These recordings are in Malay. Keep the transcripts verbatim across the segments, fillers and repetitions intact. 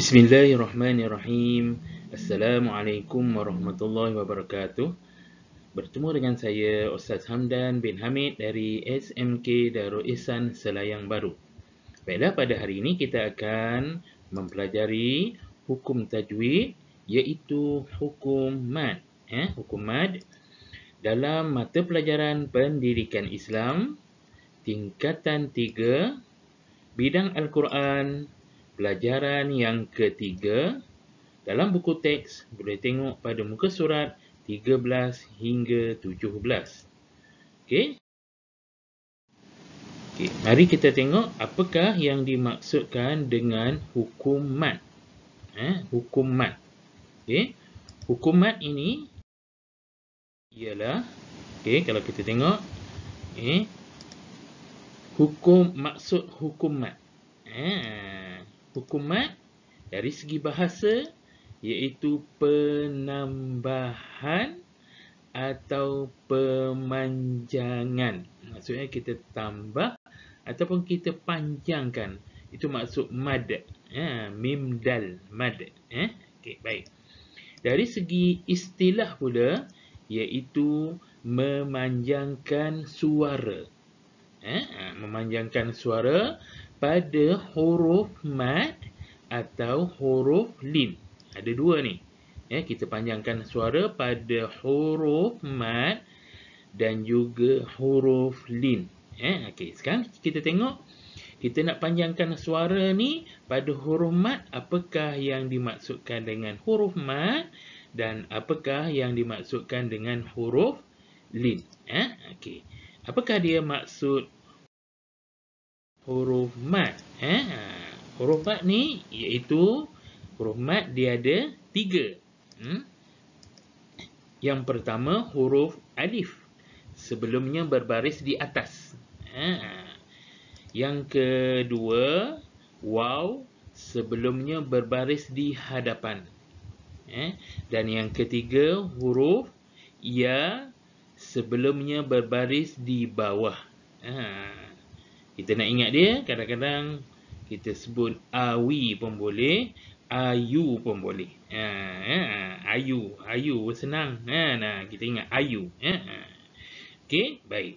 Bismillahirrahmanirrahim. Assalamualaikum warahmatullahi wabarakatuh. Bertemu dengan saya Ustaz Hamdan bin Hamid dari S M K Darul Ihsan Selayang Baru. Baiklah, pada hari ini kita akan mempelajari hukum tajwid, iaitu hukum mad, eh, hukum mad dalam mata pelajaran pendidikan Islam tingkatan tiga, bidang Al-Quran, pelajaran yang ketiga. Dalam buku teks, boleh tengok pada muka surat tiga belas hingga tujuh belas. Okey. Okey, mari kita tengok apakah yang dimaksudkan dengan hukum mad. Eh, hukum mad. Okey. Hukum mad ini ialah, okey, kalau kita tengok, eh hukum maksud hukum mad. Ha, hukum mad dari segi bahasa iaitu penambahan atau pemanjangan. Maksudnya kita tambah ataupun kita panjangkan. Itu maksud mad. Ha, mim dal mad. Ha, okey, baik. Dari segi istilah pula iaitu memanjangkan suara. Ha, memanjangkan suara pada huruf mad atau huruf lin. Ada dua ni. Ya, kita panjangkan suara pada huruf mad dan juga huruf lin. Ya, okay. Sekarang kita tengok, kita nak panjangkan suara ni pada huruf mad. Apakah yang dimaksudkan dengan huruf mad dan apakah yang dimaksudkan dengan huruf lin. Ya, okay. Apakah dia maksud huruf mad? Eh? Huruf mad ni iaitu huruf mad dia ada tiga. Hmm? Yang pertama huruf alif. Sebelumnya berbaris di atas. Eh? Yang kedua waw. Sebelumnya berbaris di hadapan. Eh? Dan yang ketiga huruf ya. Sebelumnya berbaris di bawah. Ha. Kita nak ingat dia, kadang-kadang kita sebut awi pun boleh, ayu pun boleh. Ha. Ha. Ayu, ayu senang. Ha. Nah, kita ingat ayu. Ha. Ha. Okey, baik.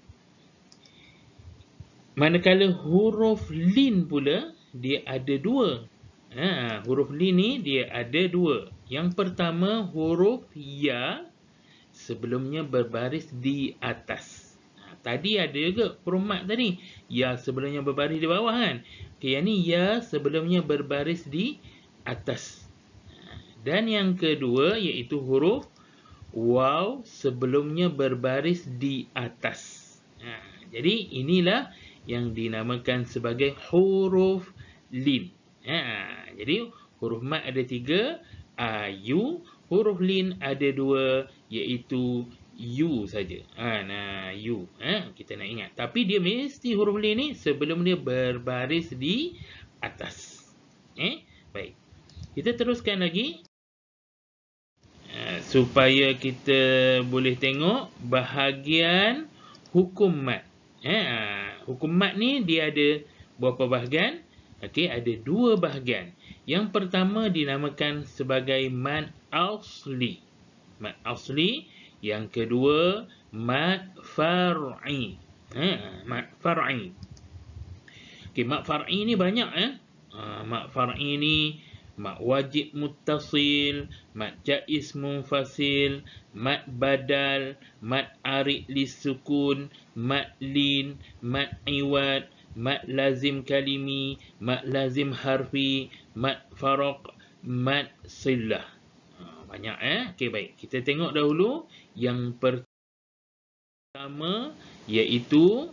Manakala huruf lin pula, dia ada dua. Ha. Huruf lin ni dia ada dua. Yang pertama huruf ya. Sebelumnya berbaris di atas. Ha, tadi ada juga huruf mad tadi. Ya sebelumnya berbaris di bawah kan. Okay, yang ni ya sebelumnya berbaris di atas. Ha, dan yang kedua iaitu huruf waw sebelumnya berbaris di atas. Ha, jadi inilah yang dinamakan sebagai huruf lin. Ha, jadi huruf mad ada tiga. Ayu. Huruf lin ada dua, iaitu U saja. Ha, nah, U. Ha, kita nak ingat. Tapi dia mesti huruf lin ni sebelum dia berbaris di atas. Eh? Baik. Kita teruskan lagi. Ha, supaya kita boleh tengok bahagian hukum mad. Ha, hukum mad ni dia ada berapa bahagian? Okey, ada dua bahagian. Yang pertama dinamakan sebagai mad asli. Mad asli. Yang kedua, mad far'i. Ha, mad far'i. Okey, mad far'i ni banyak eh. Ha, mad far'i ni mad wajib muttasil, mad jaiz munfasil, mad badal, mad 'arid lis sukun, mad lin, mad 'iwad, mad lazim kalimi, mad lazim harfi, mad faraq, mad sillah. Banyak eh. Okey, baik. Kita tengok dahulu yang pertama iaitu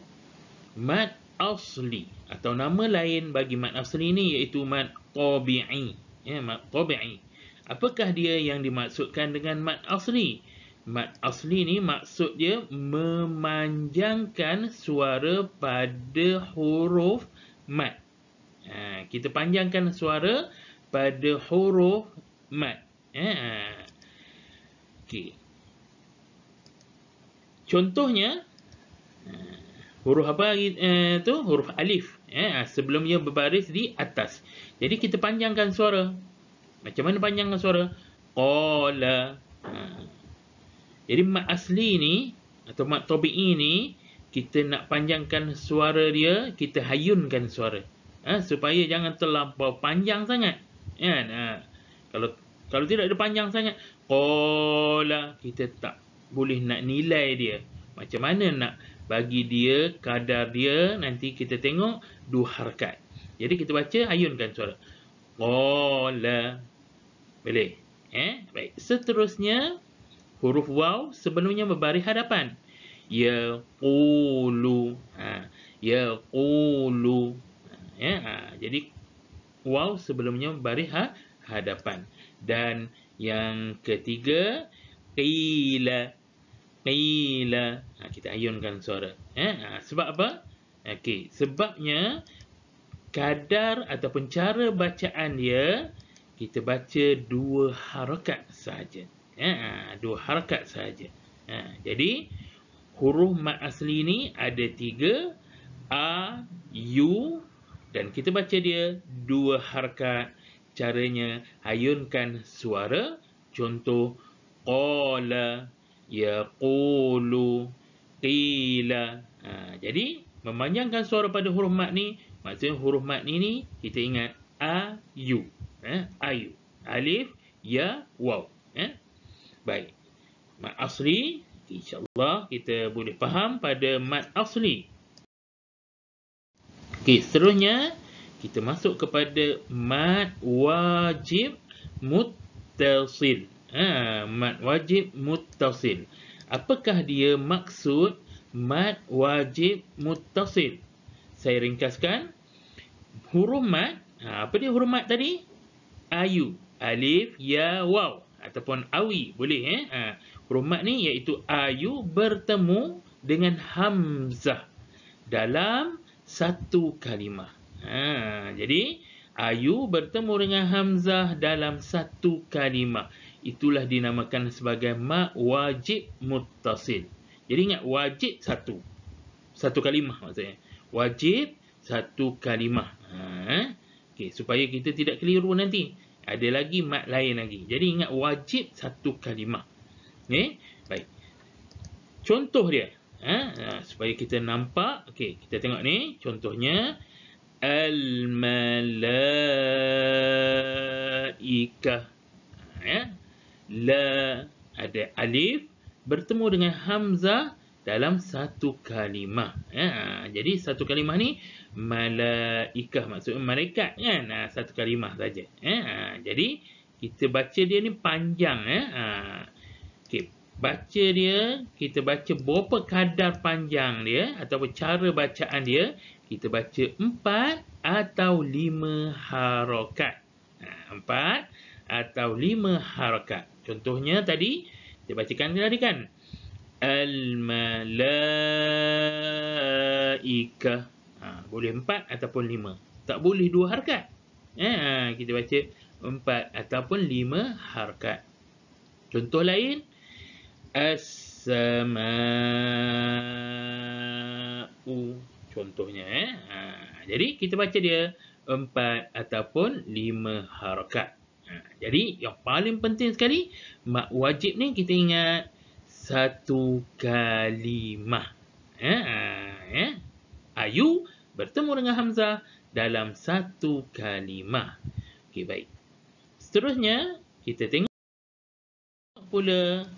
mad asli atau nama lain bagi mad asli ni iaitu mad tabi'i. Ya, mad tabi'i. Apakah dia yang dimaksudkan dengan mad asli? Mad asli ni maksud dia memanjangkan suara pada huruf mad. Ha, kita panjangkan suara pada huruf mad. Ha. Okey. Contohnya ha, huruf apa eh, tu? Huruf alif. Ha, sebelumnya berbaris di atas. Jadi kita panjangkan suara. Macam mana panjang suara? Qala. Ha. Jadi mad asli ni atau mad tabi'i ni kita nak panjangkan suara dia, kita hayunkan suara. Ha, supaya jangan terlampau panjang sangat. Kan? Ha. Kalau kalau tidak dia panjang sangat, qala, kita tak boleh nak nilai dia. Macam mana nak bagi dia kadar dia, nanti kita tengok dua harakat. Jadi kita baca hayunkan suara. Qala. Boleh. Eh? Baik. Seterusnya huruf waw sebelumnya berbaris hadapan. Yaqulu. Ha, yaqulu. Ya, ha, jadi waw sebelumnya berbaris ha, hadapan. Dan yang ketiga qila. Qila. Ha, kita ayunkan suara. Eh? Ha, sebab apa? Okey, sebabnya kadar ataupun cara bacaan dia kita baca dua harakat sahaja. Eh? Ha, dua harakat sahaja. Ha, jadi huruf mad asli ni ada tiga, a, u, dan kita baca dia dua harakat. Caranya ayunkan suara. Contoh qala, yaqulu, qila. Ha, jadi memanjangkan suara pada huruf mad ni, maksudnya huruf mad ni ni kita ingat a, u, eh, a, u, alif, ya, waw, eh. Baik, mad asli insyaAllah kita boleh faham pada mad asli. Okey, seterusnya kita masuk kepada mad wajib muttasil. Ha, mad wajib muttasil. Apakah dia maksud mad wajib muttasil? Saya ringkaskan. Huruf mad, ha, apa dia huruf mad tadi? Ayu, alif, ya, waw, ataupun awi, boleh eh. Ha, huruf mad ni iaitu ayu bertemu dengan hamzah dalam satu kalimah. Ha, jadi ayu bertemu dengan hamzah dalam satu kalimah. Itulah dinamakan sebagai mad wajib muttasil. Jadi ingat, wajib satu. Satu kalimah maksudnya. Wajib satu kalimah. Ha. Okay, supaya kita tidak keliru nanti. Ada lagi mad lain lagi. Jadi ingat, wajib satu kalimah. Okay? Baik. Contoh dia. Ha? Supaya kita nampak. Okay, kita tengok ni. Contohnya. Al-malaikah. Ya. La, ada alif bertemu dengan hamzah dalam satu kalimah. Ha, jadi satu kalimah ni malaikah, maksudnya malaikat kan. Ha, satu kalimah saja. Ha, jadi kita baca dia ni panjang. Ha. Okey, baca dia, kita baca berapa kadar panjang dia ataupun cara bacaan dia, kita baca empat atau lima harakat. Ha, empat atau lima harakat. Contohnya tadi kita bacakan tadi kan, al-malaikah. Ha, boleh empat ataupun lima. Tak boleh dua harakat. Ha, kita baca empat ataupun lima harakat. Contoh lain, as-sama'u. Contohnya eh. Ha, jadi kita baca dia empat ataupun lima harakat. Jadi yang paling penting sekali, mad wajib ni kita ingat satu kalimah. Ya, ya. Ayu bertemu dengan hamzah dalam satu kalimah. Okey, baik. Seterusnya kita tengok pula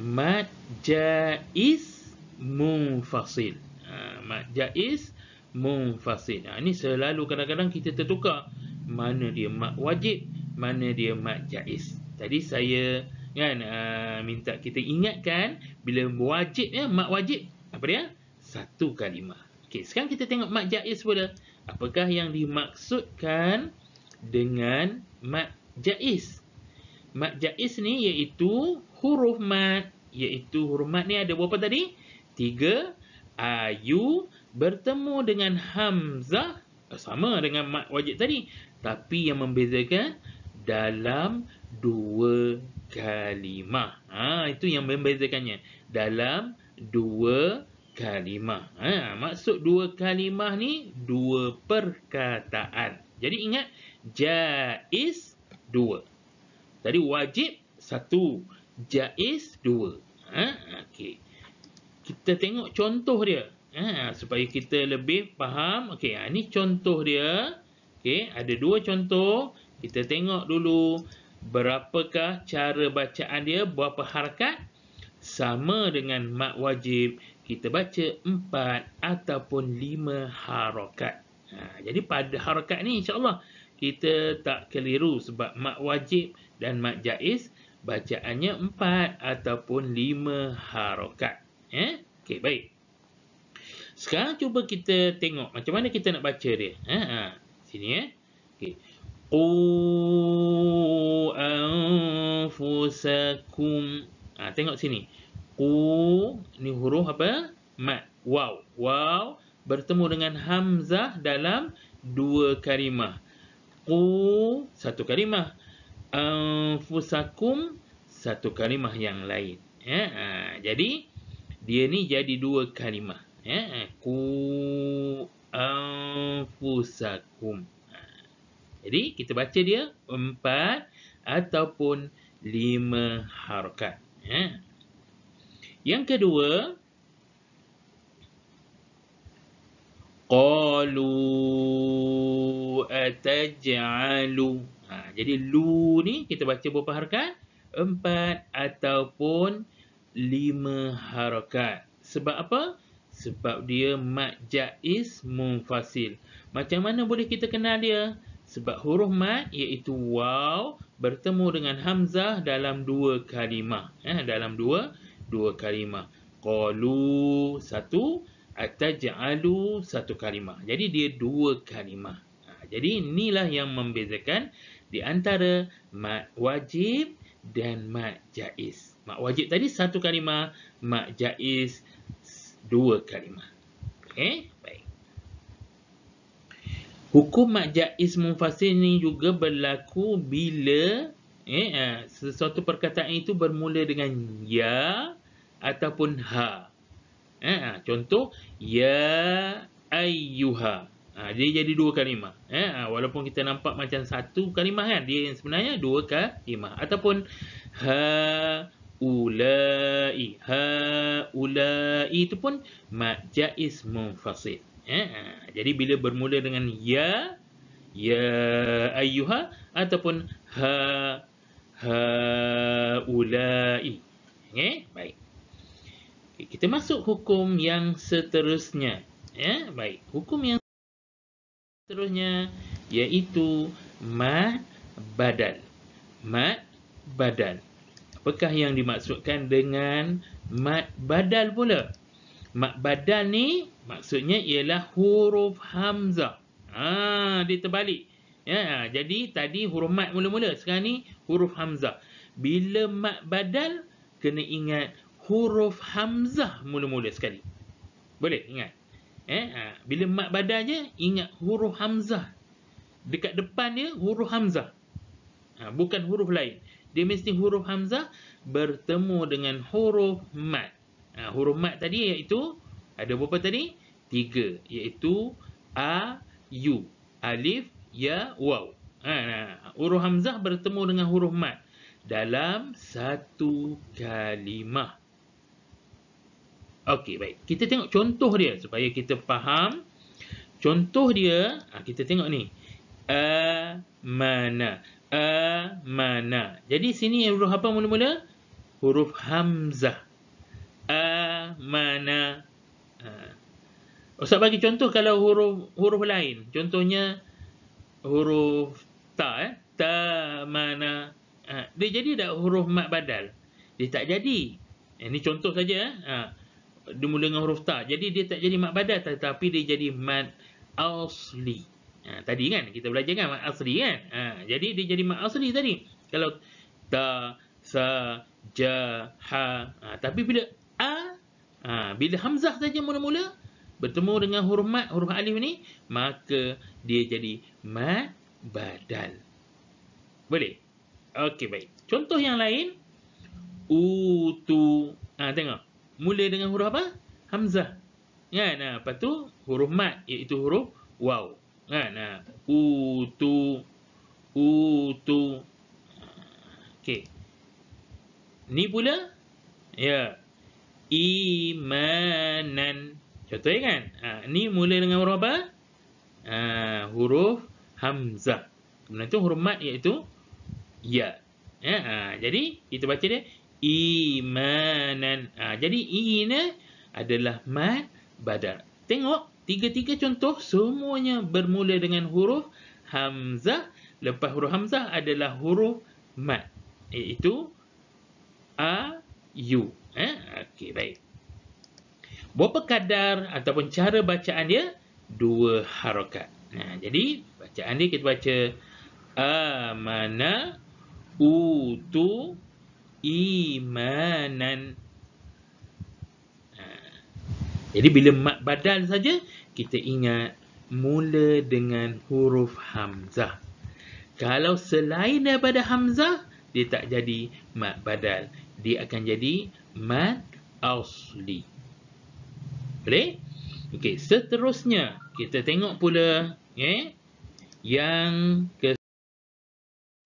mad jaiz munfasil. Ha, mad jaiz munfasil. Ha, ini selalu kadang-kadang kita tertukar, mana dia mad wajib, mana dia mad jaiz. Tadi saya kan uh, minta kita ingatkan bila wajib ya, mad wajib apa dia? Satu kalimah. Okey, sekarang kita tengok mad jaiz pula. Apakah yang dimaksudkan dengan mad jaiz? Mad jaiz ni iaitu huruf mad, iaitu huruf mad ni ada berapa tadi? Tiga. Ayu bertemu dengan hamzah, sama dengan mad wajib tadi, tapi yang membezakan dalam dua kalimah. Ha, itu yang membezakannya. Dalam dua kalimah. Ha, maksud dua kalimah ni dua perkataan. Jadi ingat, jaiz dua. Jadi wajib satu, jaiz dua. Ha? Okay. Kita tengok contoh dia. Ha, supaya kita lebih faham. Okey, ha, ni contoh dia. Okey, ada dua contoh. Kita tengok dulu berapakah cara bacaan dia, berapa harakat. Sama dengan mad wajib, kita baca empat ataupun lima harakat. Ha, jadi pada harakat ni insya-Allah kita tak keliru sebab mad wajib dan mad jaiz bacaannya empat ataupun lima harakat. Eh? Okey, baik. Sekarang cuba kita tengok macam mana kita nak baca dia. Ha, ha. Sini eh. Okey. Qu anfusakum. Ha, tengok sini. Qu ni huruf apa? Mad. Waw. Waw bertemu dengan hamzah dalam dua kalimah. Qu satu kalimah. Anfusakum satu kalimah yang lain. Ha, ha. Jadi dia ni jadi dua kalimah. Ya, ku anfusakum. Jadi kita baca dia empat ataupun lima harakat. Ya. Yang kedua, qalu ataj'alu. Ha, jadi lu ni kita baca berapa harakat? Empat ataupun lima harakat. Sebab apa? Sebab dia mad jaiz munfasil. Macam mana boleh kita kenal dia? Sebab huruf mad iaitu waw bertemu dengan hamzah dalam dua kalimah. Eh, dalam dua, dua kalimah. Qalu satu, ataj'alu satu kalimah. Jadi dia dua kalimah. Ha, jadi inilah yang membezakan di antara mad wajib dan mad jaiz. Mad wajib tadi satu kalimah, mad jaiz dua kalimah. Okey, baik. Hukum mad jaiz munfasil ni juga berlaku bila eh, eh, sesuatu perkataan itu bermula dengan ya ataupun ha. Eh, contoh, ya ayyuha. Ha, dia jadi dua kalimah. Eh, walaupun kita nampak macam satu kalimah kan, dia yang sebenarnya dua kalimah. Ataupun ha ulai, ha ulai itu pun mad jaiz munfasil. Eh, jadi bila bermula dengan ya, ya ayyuha ataupun ha ha ulai. Okey, baik. Okay, kita masuk hukum yang seterusnya. Eh, baik. Hukum yang seterusnya iaitu mad badal. Mad badal. Apakah yang dimaksudkan dengan mad badal pula? Mad badal ni maksudnya ialah huruf hamzah. Ha, dia terbalik. Ya, jadi tadi huruf mad mula-mula. Sekarang ni huruf hamzah. Bila mad badal, kena ingat huruf hamzah mula-mula sekali. Boleh ingat? Eh, ha, bila mad badal je, ingat huruf hamzah. Dekat depan dia huruf hamzah. Ha, bukan huruf lain. Dia mesti huruf hamzah bertemu dengan huruf mad. Ha, huruf mad tadi iaitu, ada berapa tadi? Tiga. Iaitu A, U. Alif, Ya, Waw. Ha, nah, huruf hamzah bertemu dengan huruf mad dalam satu kalimah. Okey, baik. Kita tengok contoh dia supaya kita faham. Contoh dia, ha, kita tengok ni. Amana. Amana. Jadi sini huruf apa mula-mula? Huruf hamzah. Amana. Ha. Ustaz bagi contoh kalau huruf huruf lain. Contohnya huruf ta eh. Ta mana. Ha. Dia jadi tak huruf mad badal? Dia tak jadi. Ini contoh saja eh. Ha. Dia mula dengan huruf ta. Jadi dia tak jadi mad badal tetapi dia jadi mad asli. Ha, tadi kan kita belajar kan mad asli kan. Ha, jadi dia jadi mad asli tadi. Kalau ta, sa, ja, ha. Ha, tapi bila a, ha, bila hamzah saja mula-mula bertemu dengan huruf mad, huruf alif ni, maka dia jadi mad badal. Boleh? Okey, baik. Contoh yang lain, utu. Ha, tengok. Mula dengan huruf apa? Hamzah. Kan? Ha, lepas tu huruf mad iaitu huruf waw. Kan, ha, utu, utu. Okey. Ni pula ya imanan. Contohnya kan? Ha, ni mula dengan huruf apa? Ha, huruf hamzah. Kemudian tu huruf mad iaitu ya. Ya, ha, jadi kita baca dia imanan. Ha, jadi i ni adalah mad badal. Tengok tiga-tiga contoh semuanya bermula dengan huruf hamzah. Lepas huruf hamzah adalah huruf mad iaitu a u. Eh, okey, baik. Berapa kadar ataupun cara bacaan dia? Dua harakat. Nah, jadi bacaan dia kita baca amana, utu, imanan. Nah, jadi bila mad badal saja, kita ingat mula dengan huruf hamzah. Kalau selain daripada hamzah, dia tak jadi mad badal. Dia akan jadi mad asli. Boleh? Okey, seterusnya kita tengok pula okay, yang ke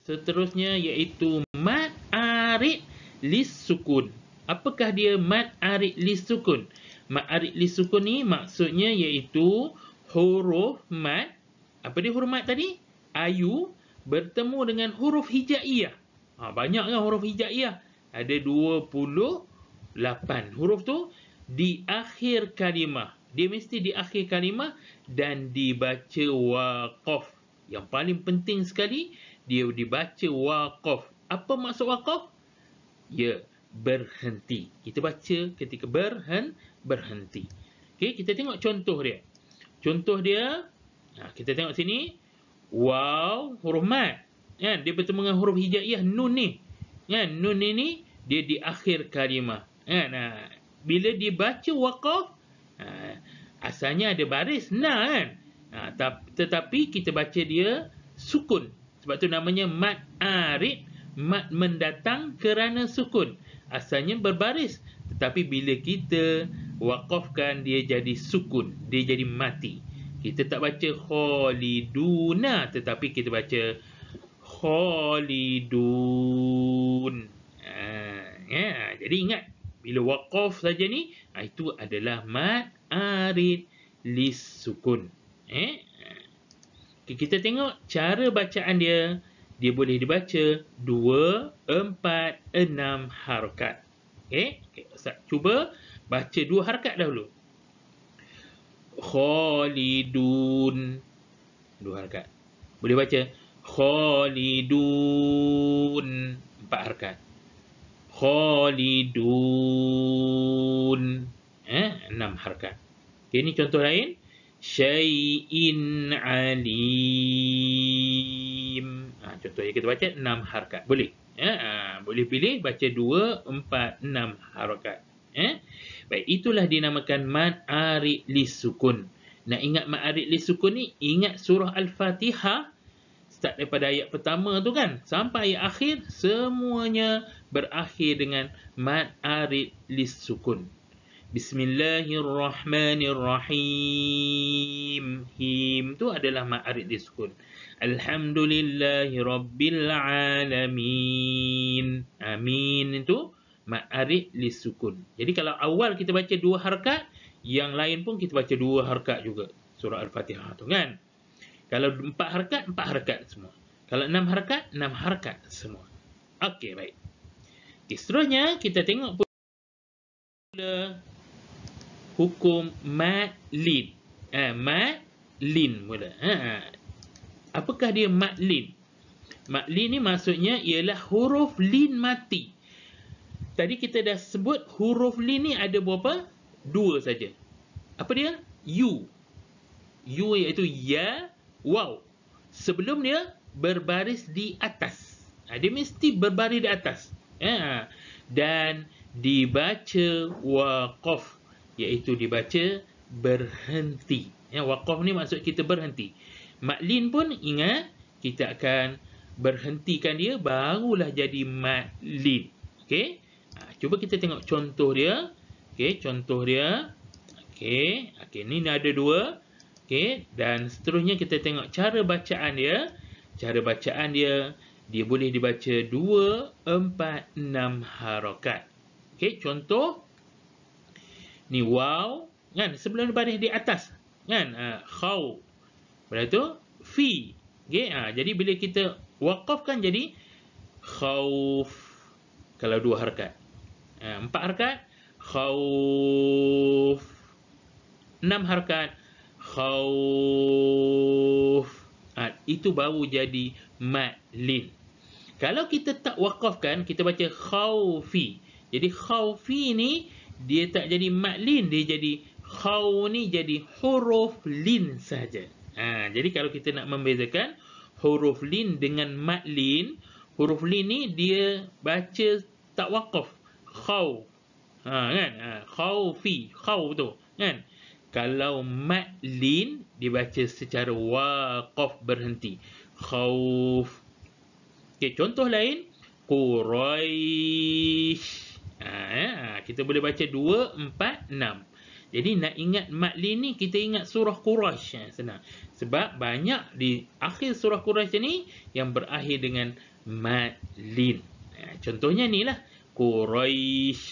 seterusnya iaitu mad 'arid lis sukun. Apakah dia mad 'arid lis sukun? Mad 'arid lis sukun ni maksudnya iaitu huruf mad, apa dia huruf mad tadi? Ayu bertemu dengan huruf hijaiyah. Ha, banyak kan huruf hijaiyah? Ada dua puluh lapan huruf tu di akhir kalimah. Dia mesti di akhir kalimah dan dibaca waqaf. Yang paling penting sekali, dia dibaca waqaf. Apa maksud waqaf? Ya, berhenti. Kita baca ketika berhen, berhenti. Okey, kita tengok contoh dia. Contoh dia, kita tengok sini. Waw, huruf mad. Ya, dia bertemu dengan huruf hijaiyah nun ni. Ya, nun ini dia di akhir kalimah. Ya, nah, bila dibaca waqaf, asalnya ada baris nah kan, tetapi kita baca dia sukun. Sebab tu namanya mad 'arid, mad mendatang kerana sukun. Asalnya berbaris, tetapi bila kita waqafkan dia jadi sukun, dia jadi mati. Kita tak baca khaliduna, tetapi kita baca khalidun. Ya, jadi ingat, bila waqaf saja ni, itu adalah mad 'arid lis sukun. Eh? Kita tengok cara bacaan dia. Dia boleh dibaca dua, empat, enam harakat. Okey? Okey, Ustaz cuba baca dua harakat dahulu. Khalidun. Dua harakat. Boleh baca khalidun. Empat harakat. Khalidun. Eh, enam harakat. Okay, ini contoh lain. Syai'in alim. Ha, contohnya kita baca enam harakat. Boleh. Eh, ha, boleh pilih baca dua, empat, enam harakat. Eh? Baik, itulah dinamakan mad 'arid lis sukun. Nak ingat mad 'arid lis sukun ni, ingat surah Al-Fatihah. Start daripada ayat pertama tu kan, sampai ayat akhir, semuanya berakhir dengan mad 'arid lis sukun. Bismillahirrahmanirrahim. Him tu adalah mad 'arid lis sukun. Alhamdulillahirabbil alamin. Amin itu mad 'arid lis sukun. Jadi kalau awal kita baca dua harakat, yang lain pun kita baca dua harakat juga. Surah Al-Fatihah tu kan. Kalau empat harakat, empat harakat semua. Kalau enam harakat, enam harakat semua. Okey, baik. Okay, seterusnya, kita tengok pula hukum mad lin. Ha, mad lin mula. Ha. Apakah dia mad lin? Mad lin ni maksudnya ialah huruf lin mati. Tadi kita dah sebut huruf lin ni ada berapa? Dua saja. Apa dia? U. U iaitu ya. Wow, sebelum dia berbaris di atas. Dia mesti berbaris di atas. Ya. Dan dibaca waqaf, iaitu dibaca berhenti. Ya, waqaf ni maksud kita berhenti. Mad lin pun ingat, kita akan berhentikan dia, barulah jadi mad lin. Okey? Cuba kita tengok contoh dia. Okey, contoh dia. Okey, okey ni ada dua. Okey, dan seterusnya kita tengok cara bacaan dia. Cara bacaan dia dia boleh dibaca dua, empat, enam harakat. Okey, contoh ni waw kan sebelum daripada di atas kan ha, khaw. Lepas tu fi. Okey, ha, jadi bila kita waqafkan jadi khauf kalau dua harakat. Ha, empat harakat khauf. Enam harakat khauf. Ha, itu baru jadi mad lin. Kalau kita tak waqafkan, kita baca khaufi. Jadi khaufi ni dia tak jadi mad lin, dia jadi khaw ni jadi huruf lin saja. Ha, jadi kalau kita nak membezakan huruf lin dengan mad lin, huruf lin ni dia baca tak waqaf. Khaw. Ha, kan? Ha, khaufi, khaw tu kan. Kalau mad lin dibaca secara waqaf berhenti. Khauf. Okey, contoh lain Quraish. Ha, ha, kita boleh baca dua, empat, enam. Jadi nak ingat mad lin ni kita ingat surah Quraish, ha, senang. Sebab banyak di akhir surah Quraish ni yang berakhir dengan mad lin. Ha, contohnya ni lah Quraish.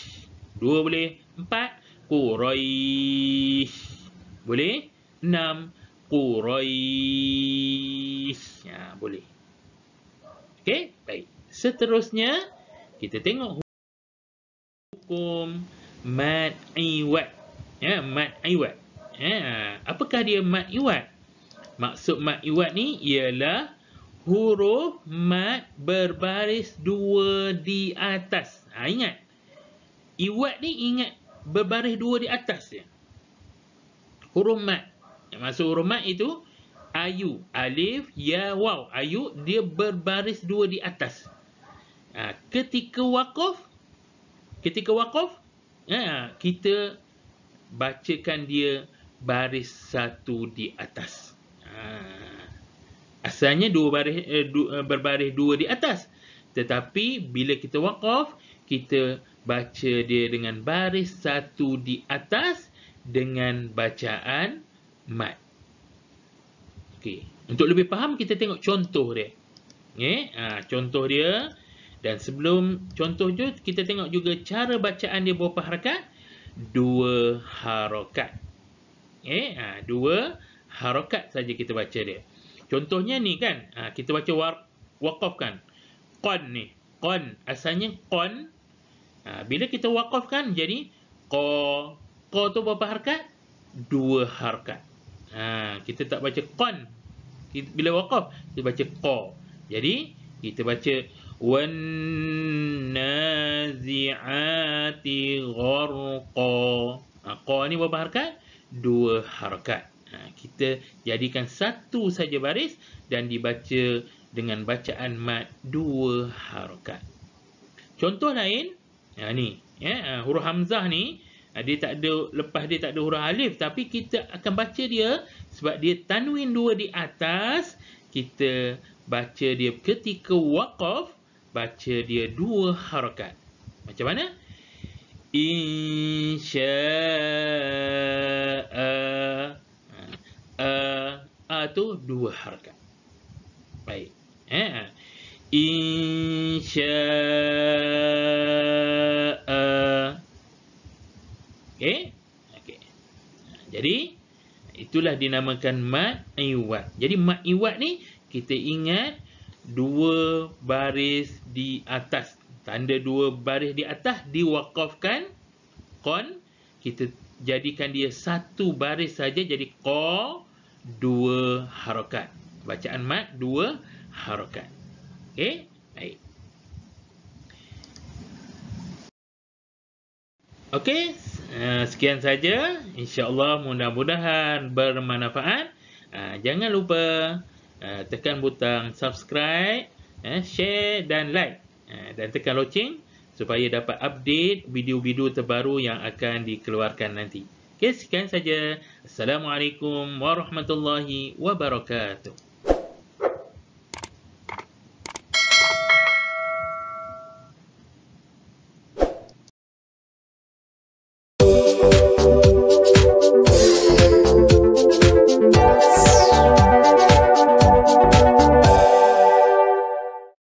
Dua boleh, empat Quraish. Boleh? enam Quraish. Ya, boleh. Okey, baik. Seterusnya kita tengok hukum mad 'iwad. Ya, mad 'iwad. Ya, apakah dia mad 'iwad? Maksud mad 'iwad ni ialah huruf mad berbaris dua di atas. Ha, ingat. 'Iwad ni ingat berbaris dua di atas ya. Huruf mad. Maksud huruf mad itu ayu, alif, ya, waw. Ayu dia berbaris dua di atas. Ha, ketika waqaf, ketika waqaf, ha, kita bacakan dia baris satu di atas. Ha, asalnya dua baris, eh, dua, berbaris dua di atas. Tetapi bila kita waqaf, kita baca dia dengan baris satu di atas dengan bacaan mad. Okey, untuk lebih faham kita tengok contoh dia. Okey, ha, contoh dia, dan sebelum contoh tu kita tengok juga cara bacaan dia berapa harakat? Dua harakat. Okey, ha, dua harakat saja kita baca dia. Contohnya ni kan, ha, kita baca war, waqafkan. Qan ni, qan asalnya qan. Ha, bila kita waqafkan jadi qa. Qa tu berapa harakat? Dua harakat. Ha, kita tak baca qan. Kita, bila waqaf kita baca qa. Jadi kita baca wan nazi'ati gharqa. Ha, qa ni berapa harakat? Dua harakat. Ha, kita jadikan satu saja baris dan dibaca dengan bacaan mad dua harakat. Contoh lain. Ya, ni ya, huruf hamzah ni dia tak ada, lepas dia tak ada huruf alif, tapi kita akan baca dia sebab dia tanwin dua di atas. Kita baca dia ketika waqaf, baca dia dua harakat. Macam mana? Insya'a. A tu dua harakat. Baik. Ya. Insya'a. Okey? Okey. Jadi itulah dinamakan mad 'iwad. Jadi mad 'iwad ni kita ingat dua baris di atas. Tanda dua baris di atas diwaqafkan qan, kita jadikan dia satu baris saja jadi qa dua harakat. Bacaan mad dua harakat. Okey, baik. Okey, uh, sekian saja. InsyaAllah mudah-mudahan bermanfaat. Uh, jangan lupa uh, tekan butang subscribe, uh, share dan like. Uh, dan tekan loceng supaya dapat update video-video terbaru yang akan dikeluarkan nanti. Okey, sekian saja. Assalamualaikum warahmatullahi wabarakatuh.